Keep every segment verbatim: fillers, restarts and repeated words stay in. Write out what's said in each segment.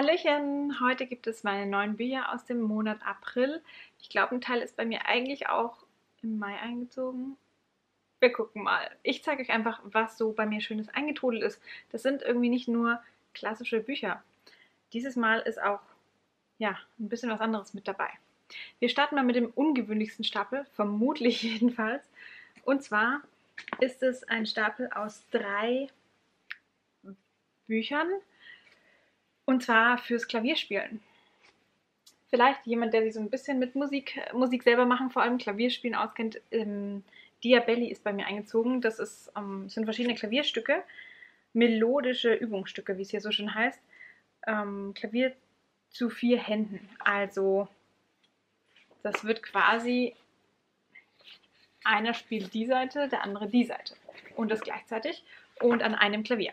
Hallöchen, heute gibt es meine neuen Bücher aus dem Monat April. Ich glaube, ein Teil ist bei mir eigentlich auch im Mai eingezogen. Wir gucken mal. Ich zeige euch einfach, was so bei mir Schönes eingetrudelt ist. Das sind irgendwie nicht nur klassische Bücher. Dieses Mal ist auch ja, ein bisschen was anderes mit dabei. Wir starten mal mit dem ungewöhnlichsten Stapel, vermutlich jedenfalls. Und zwar ist es ein Stapel aus drei Büchern. Und zwar fürs Klavierspielen. Vielleicht jemand, der sich so ein bisschen mit Musik, Musik selber machen, vor allem Klavierspielen auskennt. Ähm, Diabelli ist bei mir eingezogen. Das ist, ähm, sind verschiedene Klavierstücke, melodische Übungsstücke, wie es hier so schön heißt. Ähm, Klavier zu vier Händen. Also das wird quasi, einer spielt die Seite, der andere die Seite. Und das gleichzeitig und an einem Klavier.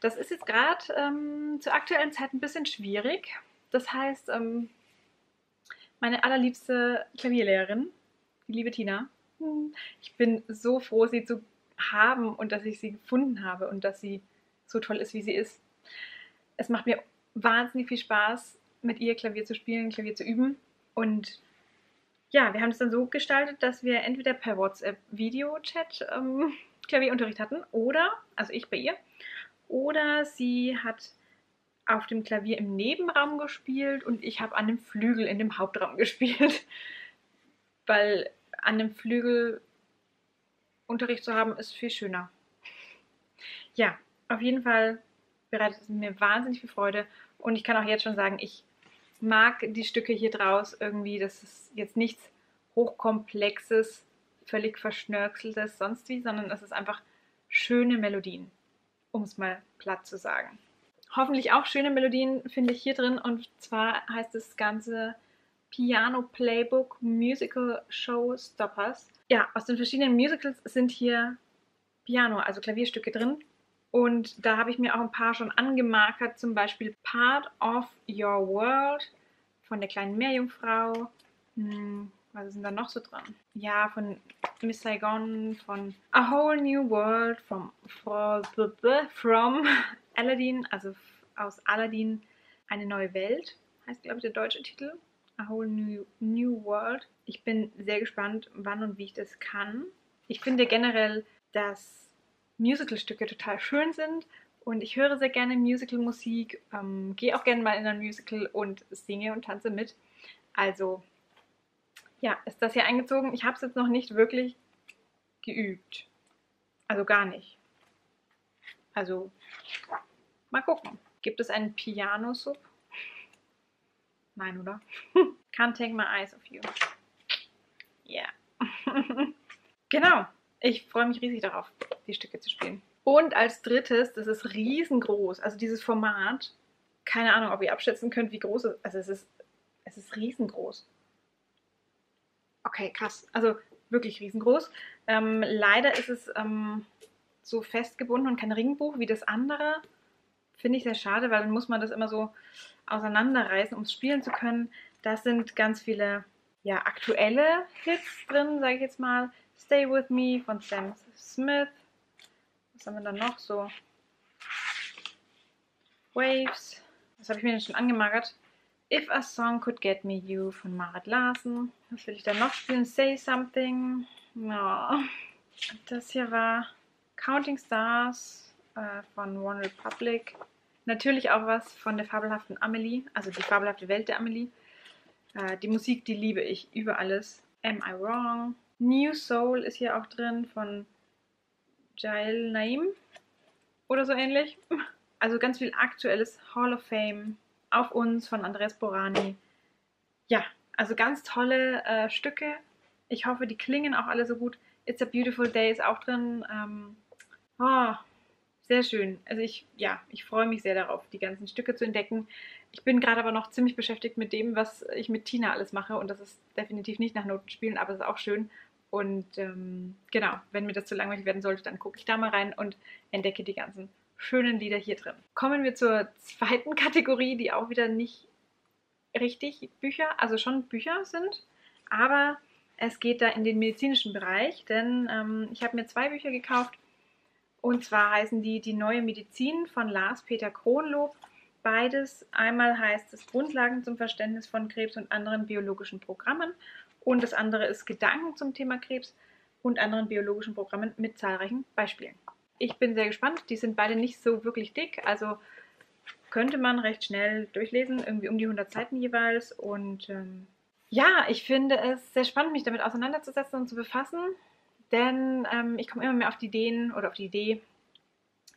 Das ist jetzt gerade ähm, zur aktuellen Zeit ein bisschen schwierig. Das heißt, ähm, meine allerliebste Klavierlehrerin, die liebe Tina, ich bin so froh, sie zu haben und dass ich sie gefunden habe und dass sie so toll ist, wie sie ist. Es macht mir wahnsinnig viel Spaß, mit ihr Klavier zu spielen, Klavier zu üben. Und ja, wir haben es dann so gestaltet, dass wir entweder per WhatsApp-Video-Chat ähm, Klavierunterricht hatten oder, also ich bei ihr, oder sie hat auf dem Klavier im Nebenraum gespielt und ich habe an dem Flügel in dem Hauptraum gespielt. Weil an dem Flügel Unterricht zu haben, ist viel schöner. Ja, auf jeden Fall bereitet es mir wahnsinnig viel Freude. Und ich kann auch jetzt schon sagen, ich mag die Stücke hier draus irgendwie. Das ist jetzt nichts Hochkomplexes, völlig Verschnörkeltes, sonst wie, sondern es ist einfach schöne Melodien. Um es mal platt zu sagen. Hoffentlich auch schöne Melodien finde ich hier drin, und zwar heißt das Ganze Piano Playbook Musical Showstoppers. Ja, aus den verschiedenen Musicals sind hier Piano, also Klavierstücke drin, und da habe ich mir auch ein paar schon angemarkert, zum Beispiel Part of Your World von der kleinen Meerjungfrau. Hm, was ist denn da noch so dran? Ja, von Miss Saigon, von A Whole New World, from, from, from Aladdin, also aus Aladdin, Eine neue Welt, heißt glaube ich der deutsche Titel. A Whole New, New World. Ich bin sehr gespannt, wann und wie ich das kann. Ich finde generell, dass Musical-Stücke total schön sind und ich höre sehr gerne Musical-Musik, ähm, gehe auch gerne mal in ein Musical und singe und tanze mit. Also ja, ist das hier eingezogen. Ich habe es jetzt noch nicht wirklich geübt. Also gar nicht. Also, mal gucken. Gibt es einen Piano-Sub? Nein, oder? Can't take my eyes off you. Yeah. Genau. Ich freue mich riesig darauf, die Stücke zu spielen. Und als drittes, das ist riesengroß. Also dieses Format, keine Ahnung, ob ihr abschätzen könnt, wie groß es ist. Also es ist, es ist riesengroß. Okay, krass. Also wirklich riesengroß. Ähm, leider ist es ähm, so festgebunden und kein Ringbuch wie das andere. Finde ich sehr schade, weil dann muss man das immer so auseinanderreißen, um es spielen zu können. Da sind ganz viele ja, aktuelle Hits drin, sage ich jetzt mal. Stay With Me von Sam Smith. Was haben wir dann noch so? Waves. Das habe ich mir denn schon angemarkert. If a Song Could Get Me You von Marit Larsen. Was will ich dann noch spielen? Say Something. No. Das hier war Counting Stars äh, von One Republic. Natürlich auch was von der fabelhaften Amelie, also die fabelhafte Welt der Amelie. Äh, die Musik, die liebe ich über alles. Am I Wrong? New Soul ist hier auch drin von Jael Naim oder so ähnlich. Also ganz viel aktuelles. Hall of Fame. Auf uns von Andres Borani. Ja, also ganz tolle äh, Stücke. Ich hoffe, die klingen auch alle so gut. It's a Beautiful Day ist auch drin. Ähm, oh, sehr schön. Also ich, ja, ich freue mich sehr darauf, die ganzen Stücke zu entdecken. Ich bin gerade aber noch ziemlich beschäftigt mit dem, was ich mit Tina alles mache. Und das ist definitiv nicht nach Noten spielen, aber es ist auch schön. Und ähm, genau, wenn mir das zu langweilig werden sollte, dann gucke ich da mal rein und entdecke die ganzen schönen Lieder hier drin. Kommen wir zur zweiten Kategorie, die auch wieder nicht richtig Bücher, also schon Bücher sind, aber es geht da in den medizinischen Bereich, denn ähm, ich habe mir zwei Bücher gekauft, und zwar heißen die Die neue Medizin von Lars Peter Kronlob, beides. Einmal heißt es Grundlagen zum Verständnis von Krebs und anderen biologischen Programmen und das andere ist Gedanken zum Thema Krebs und anderen biologischen Programmen mit zahlreichen Beispielen. Ich bin sehr gespannt, die sind beide nicht so wirklich dick, also könnte man recht schnell durchlesen, irgendwie um die hundert Seiten jeweils. Und ähm, ja, ich finde es sehr spannend, mich damit auseinanderzusetzen und zu befassen, denn ähm, ich komme immer mehr auf die Ideen oder auf die Idee,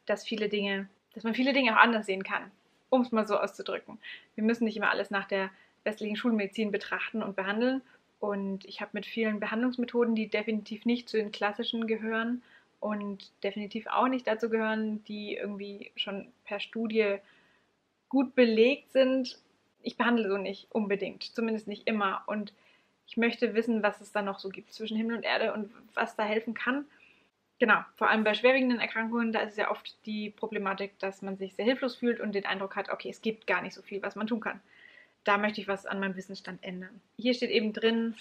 dass viele Dinge, dass man viele Dinge auch anders sehen kann, um es mal so auszudrücken. Wir müssen nicht immer alles nach der westlichen Schulmedizin betrachten und behandeln. Und ich habe mit vielen Behandlungsmethoden, die definitiv nicht zu den klassischen gehören und definitiv auch nicht dazu gehören, die irgendwie schon per Studie gut belegt sind. Ich behandle so nicht unbedingt, zumindest nicht immer. Und ich möchte wissen, was es da noch so gibt zwischen Himmel und Erde und was da helfen kann. Genau, vor allem bei schwerwiegenden Erkrankungen, da ist es ja oft die Problematik, dass man sich sehr hilflos fühlt und den Eindruck hat, okay, es gibt gar nicht so viel, was man tun kann. Da möchte ich was an meinem Wissensstand ändern. Hier steht eben drin,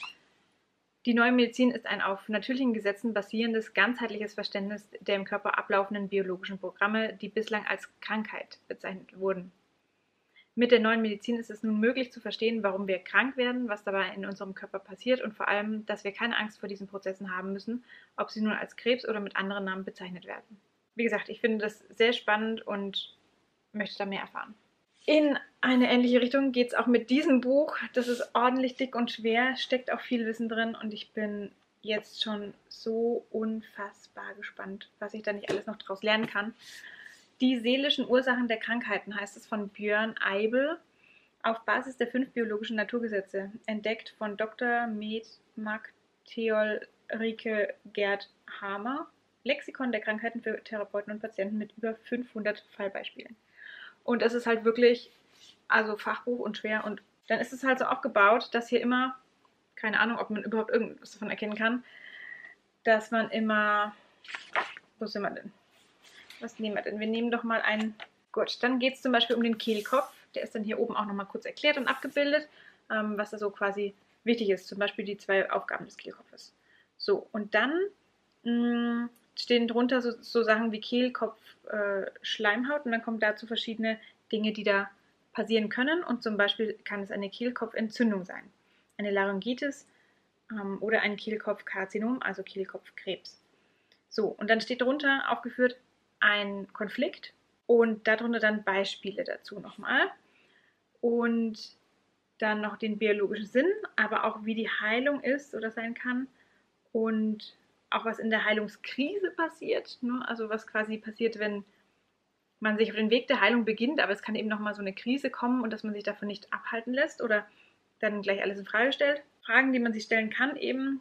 die neue Medizin ist ein auf natürlichen Gesetzen basierendes, ganzheitliches Verständnis der im Körper ablaufenden biologischen Programme, die bislang als Krankheit bezeichnet wurden. Mit der neuen Medizin ist es nun möglich zu verstehen, warum wir krank werden, was dabei in unserem Körper passiert und vor allem, dass wir keine Angst vor diesen Prozessen haben müssen, ob sie nun als Krebs oder mit anderen Namen bezeichnet werden. Wie gesagt, ich finde das sehr spannend und möchte da mehr erfahren. In eine ähnliche Richtung geht es auch mit diesem Buch. Das ist ordentlich dick und schwer, steckt auch viel Wissen drin und ich bin jetzt schon so unfassbar gespannt, was ich da nicht alles noch draus lernen kann. Die seelischen Ursachen der Krankheiten heißt es von Björn Eybl, auf Basis der fünf biologischen Naturgesetze, entdeckt von Doktor Med. Mag. Theol. Rieke Gerd Hamer, Lexikon der Krankheiten für Therapeuten und Patienten mit über fünfhundert Fallbeispielen. Und es ist halt wirklich, also Fachbuch und schwer und dann ist es halt so aufgebaut, dass hier immer, keine Ahnung, ob man überhaupt irgendwas davon erkennen kann, dass man immer, wo sind wir denn? Was nehmen wir denn? Wir nehmen doch mal einen. Gut, dann geht es zum Beispiel um den Kehlkopf. Der ist dann hier oben auch nochmal kurz erklärt und abgebildet, ähm, was da so quasi wichtig ist. Zum Beispiel die zwei Aufgaben des Kehlkopfes. So, und dann mh, stehen drunter so, so Sachen wie Kehlkopf, äh, Schleimhaut. Und dann kommen dazu verschiedene Dinge, die da passieren können. Und zum Beispiel kann es eine Kehlkopfentzündung sein, eine Laryngitis ähm, oder ein Kehlkopfkarzinom, also Kehlkopfkrebs. So, und dann steht drunter aufgeführt, ein Konflikt und darunter dann Beispiele dazu nochmal und dann noch den biologischen Sinn, aber auch wie die Heilung ist oder sein kann und auch was in der Heilungskrise passiert, ne? Also was quasi passiert, wenn man sich auf den Weg der Heilung beginnt, aber es kann eben nochmal so eine Krise kommen und dass man sich davon nicht abhalten lässt oder dann gleich alles in Frage stellt. Fragen, die man sich stellen kann eben,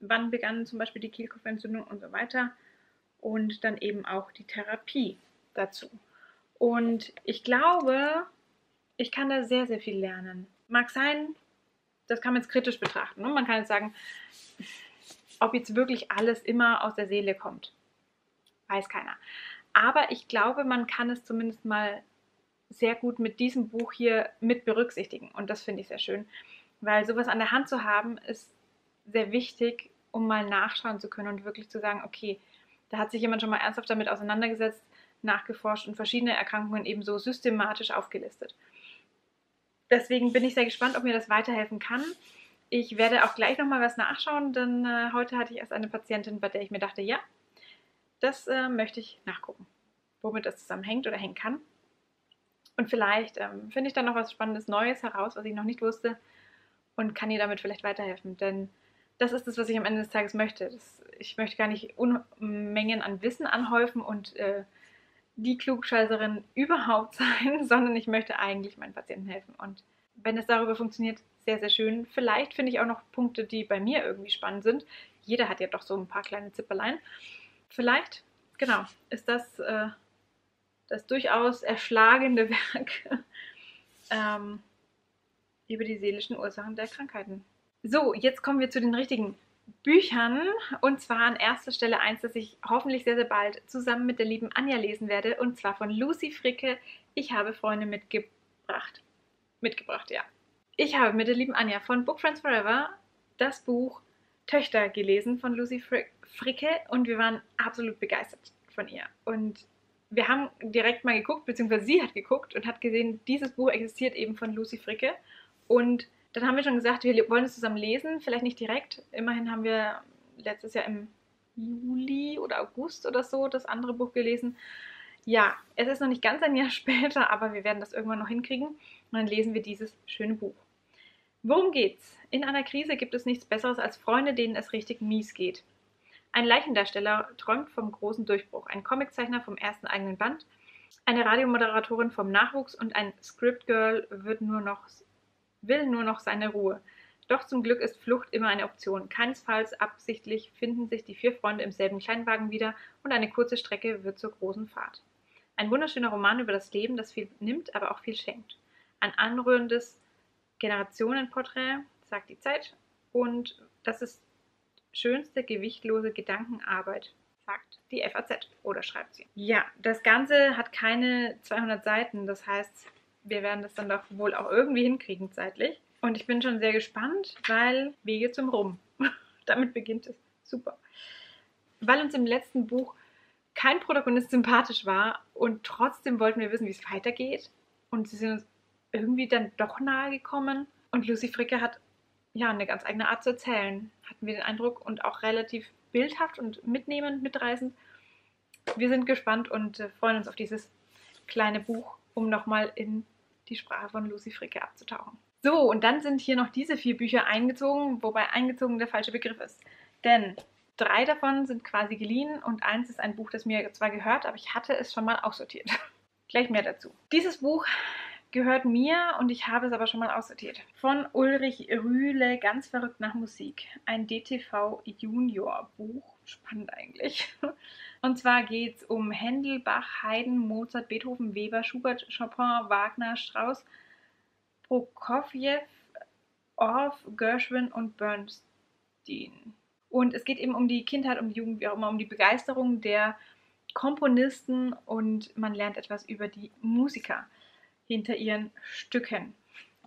wann begann zum Beispiel die Kehlkopfentzündung und so weiter. Und dann eben auch die Therapie dazu. Und ich glaube, ich kann da sehr, sehr viel lernen. Mag sein, das kann man jetzt kritisch betrachten. Ne? Man kann jetzt sagen, ob jetzt wirklich alles immer aus der Seele kommt. Weiß keiner. Aber ich glaube, man kann es zumindest mal sehr gut mit diesem Buch hier mit berücksichtigen. Und das finde ich sehr schön. Weil sowas an der Hand zu haben, ist sehr wichtig, um mal nachschauen zu können und wirklich zu sagen, okay, da hat sich jemand schon mal ernsthaft damit auseinandergesetzt, nachgeforscht und verschiedene Erkrankungen eben so systematisch aufgelistet. Deswegen bin ich sehr gespannt, ob mir das weiterhelfen kann. Ich werde auch gleich nochmal was nachschauen, denn äh, heute hatte ich erst eine Patientin, bei der ich mir dachte, ja, das äh, möchte ich nachgucken, womit das zusammenhängt oder hängen kann. Und vielleicht ähm, finde ich dann noch was Spannendes Neues heraus, was ich noch nicht wusste und kann ihr damit vielleicht weiterhelfen, denn das ist das, was ich am Ende des Tages möchte. Das, ich möchte gar nicht Unmengen an Wissen anhäufen und äh, die Klugscheißerin überhaupt sein, sondern ich möchte eigentlich meinen Patienten helfen. Und wenn es darüber funktioniert, sehr, sehr schön. Vielleicht finde ich auch noch Punkte, die bei mir irgendwie spannend sind. Jeder hat ja doch so ein paar kleine Zipperlein. Vielleicht, genau, ist das äh, das durchaus erschlagende Werk ähm, über die seelischen Ursachen der Krankheiten. So, jetzt kommen wir zu den richtigen Büchern und zwar an erster Stelle eins, das ich hoffentlich sehr, sehr bald zusammen mit der lieben Anja lesen werde und zwar von Lucy Fricke, Ich habe Freunde mitgebracht. Mitgebracht, ja. Ich habe mit der lieben Anja von Book Friends Forever das Buch Tochter gelesen von Lucy Fricke und wir waren absolut begeistert von ihr und wir haben direkt mal geguckt, beziehungsweise sie hat geguckt und hat gesehen, dieses Buch existiert eben von Lucy Fricke. Und dann haben wir schon gesagt, wir wollen es zusammen lesen, vielleicht nicht direkt. Immerhin haben wir letztes Jahr im Juli oder August oder so das andere Buch gelesen. Ja, es ist noch nicht ganz ein Jahr später, aber wir werden das irgendwann noch hinkriegen. Und dann lesen wir dieses schöne Buch. Worum geht's? In einer Krise gibt es nichts Besseres als Freunde, denen es richtig mies geht. Ein Leichendarsteller träumt vom großen Durchbruch, ein Comiczeichner vom ersten eigenen Band, eine Radiomoderatorin vom Nachwuchs und ein Scriptgirl wird nur noch, will nur noch seine Ruhe. Doch zum Glück ist Flucht immer eine Option. Keinesfalls absichtlich finden sich die vier Freunde im selben Kleinwagen wieder und eine kurze Strecke wird zur großen Fahrt. Ein wunderschöner Roman über das Leben, das viel nimmt, aber auch viel schenkt. Ein anrührendes Generationenporträt, sagt die Zeit, und das ist schönste gewichtlose Gedankenarbeit, sagt die F A Z oder schreibt sie. Ja, das Ganze hat keine zweihundert Seiten, das heißt, wir werden das dann doch wohl auch irgendwie hinkriegen zeitlich. Und ich bin schon sehr gespannt, weil Wege zum Rum. Damit beginnt es. Super. Weil uns im letzten Buch kein Protagonist sympathisch war und trotzdem wollten wir wissen, wie es weitergeht. Und sie sind uns irgendwie dann doch nahe gekommen. Und Lucy Fricke hat ja eine ganz eigene Art zu erzählen, hatten wir den Eindruck, und auch relativ bildhaft und mitnehmend, mitreißend. Wir sind gespannt und freuen uns auf dieses kleine Buch, um nochmal in die Sprache von Lucy Fricke abzutauchen. So, und dann sind hier noch diese vier Bücher eingezogen, wobei eingezogen der falsche Begriff ist. Denn drei davon sind quasi geliehen und eins ist ein Buch, das mir zwar gehört, aber ich hatte es schon mal aussortiert. Gleich mehr dazu. Dieses Buch gehört mir und ich habe es aber schon mal aussortiert. Von Ulrich Rühle, ganz verrückt nach Musik. Ein D T V Junior Buch. Spannend eigentlich. Und zwar geht es um Händel, Bach, Haydn, Mozart, Beethoven, Weber, Schubert, Chopin, Wagner, Strauss, Prokofjew, Orff, Gershwin und Bernstein. Und es geht eben um die Kindheit, um die Jugend, wie auch immer, um die Begeisterung der Komponisten und man lernt etwas über die Musiker hinter ihren Stücken.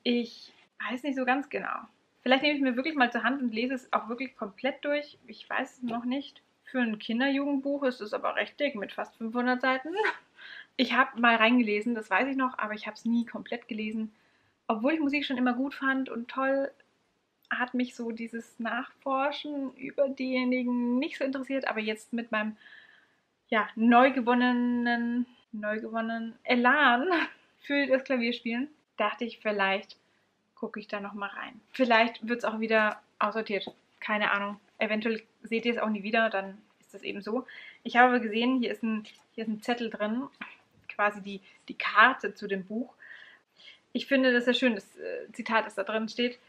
Ich weiß nicht so ganz genau. Vielleicht nehme ich mir wirklich mal zur Hand und lese es auch wirklich komplett durch. Ich weiß es noch nicht. Für ein Kinderjugendbuch ist es aber recht dick mit fast fünfhundert Seiten. Ich habe mal reingelesen, das weiß ich noch, aber ich habe es nie komplett gelesen. Obwohl ich Musik schon immer gut fand und toll, hat mich so dieses Nachforschen über diejenigen nicht so interessiert. Aber jetzt mit meinem ja, neu gewonnenen, neu gewonnenen Elan für das Klavierspielen, dachte ich, vielleicht gucke ich da nochmal rein. Vielleicht wird es auch wieder aussortiert. Keine Ahnung. Eventuell seht ihr es auch nie wieder, dann ist das eben so. Ich habe aber gesehen, hier ist ein, hier ist ein Zettel drin, quasi die, die Karte zu dem Buch. Ich finde das sehr schön, das Zitat, das da drin steht.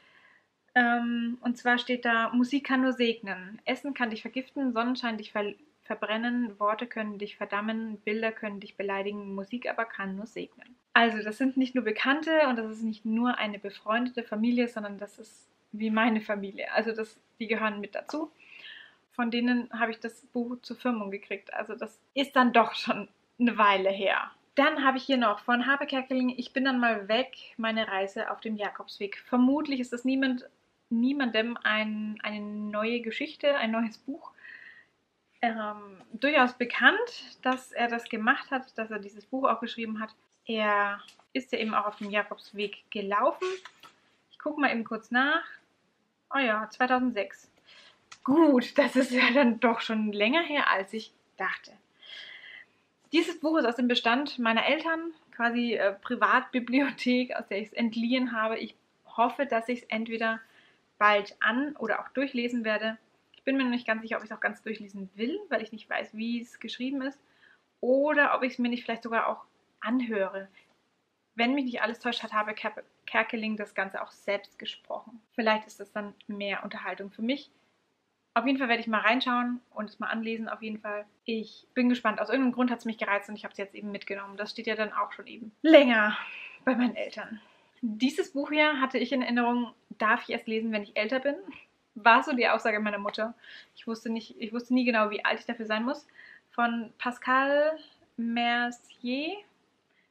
Ähm, und zwar steht da, Musik kann nur segnen. Essen kann dich vergiften, Sonnenschein dich ver verbrennen, Worte können dich verdammen, Bilder können dich beleidigen, Musik aber kann nur segnen. Also das sind nicht nur Bekannte und das ist nicht nur eine befreundete Familie, sondern das ist wie meine Familie. Also das, die gehören mit dazu. Von denen habe ich das Buch zur Firmung gekriegt. Also das ist dann doch schon eine Weile her. Dann habe ich hier noch von Hape Kerkeling, Ich bin dann mal weg, meine Reise auf dem Jakobsweg. Vermutlich ist das niemand, niemandem ein, eine neue Geschichte, ein neues Buch. Ähm, durchaus bekannt, dass er das gemacht hat, dass er dieses Buch auch geschrieben hat. Er ist ja eben auch auf dem Jakobsweg gelaufen. Ich gucke mal eben kurz nach. Oh ja, zweitausendsechs. Gut, das ist ja dann doch schon länger her, als ich dachte. Dieses Buch ist aus dem Bestand meiner Eltern, quasi äh, Privatbibliothek, aus der ich es entliehen habe. Ich hoffe, dass ich es entweder bald an- oder auch durchlesen werde. Ich bin mir noch nicht ganz sicher, ob ich es auch ganz durchlesen will, weil ich nicht weiß, wie es geschrieben ist. Oder ob ich es mir nicht vielleicht sogar auch anhöre. Wenn mich nicht alles täuscht, hat Hape Kerkeling das Ganze auch selbst gesprochen. Vielleicht ist das dann mehr Unterhaltung für mich. Auf jeden Fall werde ich mal reinschauen und es mal anlesen, auf jeden Fall. Ich bin gespannt. Aus irgendeinem Grund hat es mich gereizt und ich habe es jetzt eben mitgenommen. Das steht ja dann auch schon eben länger bei meinen Eltern. Dieses Buch hier hatte ich in Erinnerung, darf ich erst lesen, wenn ich älter bin. War so die Aussage meiner Mutter. Ich wusste nicht, ich wusste nie genau, wie alt ich dafür sein muss. Von Pascal Mercier,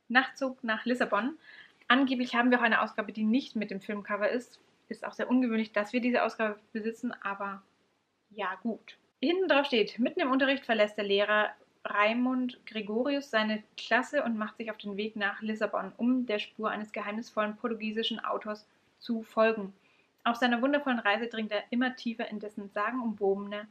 Nachtzug nach Lissabon. Angeblich haben wir auch eine Ausgabe, die nicht mit dem Filmcover ist. Ist auch sehr ungewöhnlich, dass wir diese Ausgabe besitzen, aber ja gut. Hinten drauf steht, mitten im Unterricht verlässt der Lehrer Raimund Gregorius seine Klasse und macht sich auf den Weg nach Lissabon, um der Spur eines geheimnisvollen portugiesischen Autors zu folgen. Auf seiner wundervollen Reise dringt er immer tiefer in dessen sagenumwobene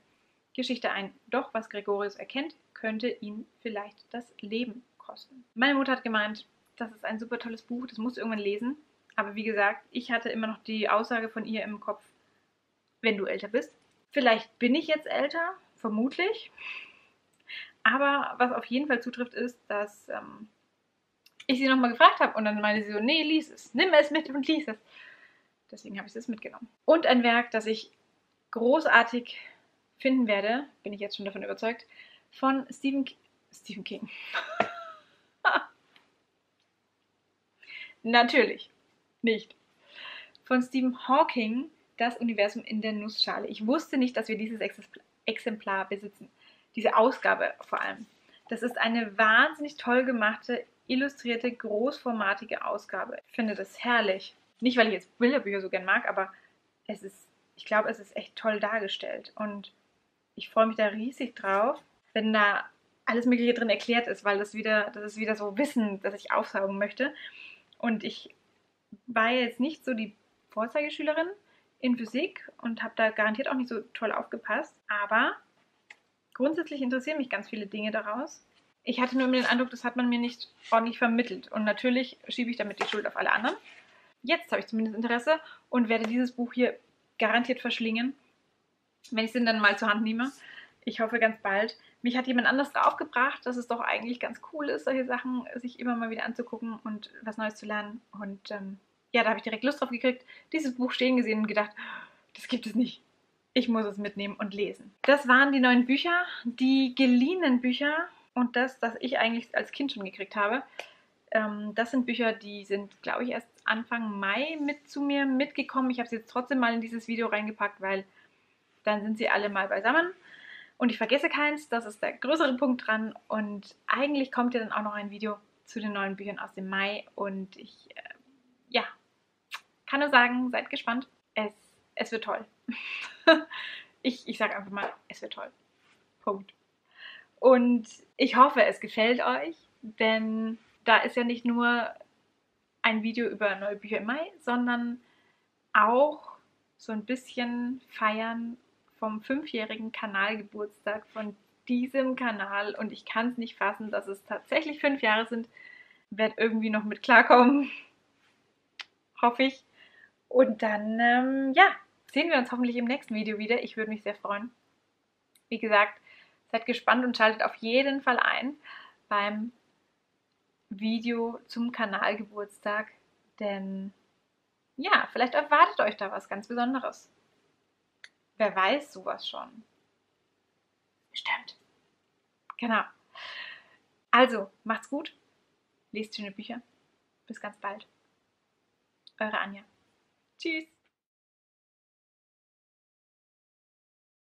Geschichte ein. Doch was Gregorius erkennt, könnte ihn vielleicht das Leben kosten. Meine Mutter hat gemeint, das ist ein super tolles Buch, das musst du irgendwann lesen. Aber wie gesagt, ich hatte immer noch die Aussage von ihr im Kopf, wenn du älter bist. Vielleicht bin ich jetzt älter, vermutlich. Aber was auf jeden Fall zutrifft, ist, dass ähm, ich sie nochmal gefragt habe und dann meinte sie so, nee, lies es, nimm es mit und lies es. Deswegen habe ich es mitgenommen. Und ein Werk, das ich großartig finden werde, bin ich jetzt schon davon überzeugt, von Stephen, Ki- Stephen King. Natürlich nicht. Von Stephen Hawking, Das Universum in der Nussschale. Ich wusste nicht, dass wir dieses Exemplar besitzen. Diese Ausgabe vor allem. Das ist eine wahnsinnig toll gemachte, illustrierte, großformatige Ausgabe. Ich finde das herrlich. Nicht, weil ich jetzt Bilderbücher so gern mag, aber es ist, ich glaube, es ist echt toll dargestellt. Und ich freue mich da riesig drauf, wenn da alles Mögliche drin erklärt ist, weil das wieder, das ist wieder so Wissen, das ich aufsaugen möchte. Und ich war jetzt nicht so die Vorzeigeschülerin in Physik und habe da garantiert auch nicht so toll aufgepasst, aber grundsätzlich interessieren mich ganz viele Dinge daraus. Ich hatte nur immer den Eindruck, das hat man mir nicht ordentlich vermittelt. Und natürlich schiebe ich damit die Schuld auf alle anderen. Jetzt habe ich zumindest Interesse und werde dieses Buch hier garantiert verschlingen, wenn ich es dann mal zur Hand nehme. Ich hoffe ganz bald. Mich hat jemand anders draufgebracht, dass es doch eigentlich ganz cool ist, solche Sachen sich immer mal wieder anzugucken und was Neues zu lernen. Und ähm, ja, da habe ich direkt Lust drauf gekriegt, dieses Buch stehen gesehen und gedacht, das gibt es nicht. Ich muss es mitnehmen und lesen. Das waren die neuen Bücher, die geliehenen Bücher und das, das ich eigentlich als Kind schon gekriegt habe. Ähm, das sind Bücher, die sind, glaube ich, erst Anfang Mai mit zu mir mitgekommen. Ich habe sie jetzt trotzdem mal in dieses Video reingepackt, weil dann sind sie alle mal beisammen. Und ich vergesse keins, das ist der größere Punkt dran. Und eigentlich kommt ja dann auch noch ein Video zu den neuen Büchern aus dem Mai. Und ich, äh, ja, kann nur sagen, seid gespannt. Es Es wird toll. ich ich sage einfach mal, es wird toll. Punkt. Und ich hoffe, es gefällt euch, denn da ist ja nicht nur ein Video über neue Bücher im Mai, sondern auch so ein bisschen Feiern vom fünfjährigen Kanalgeburtstag von diesem Kanal. Und ich kann es nicht fassen, dass es tatsächlich fünf Jahre sind. Werd irgendwie noch mit klarkommen. Hoffe ich. Und dann, ähm, ja, sehen wir uns hoffentlich im nächsten Video wieder. Ich würde mich sehr freuen. Wie gesagt, seid gespannt und schaltet auf jeden Fall ein beim Video zum Kanalgeburtstag. Denn, ja, vielleicht erwartet euch da was ganz Besonderes. Wer weiß sowas schon? Bestimmt. Genau. Also, macht's gut. Lest schöne Bücher. Bis ganz bald. Eure Anja. Tschüss.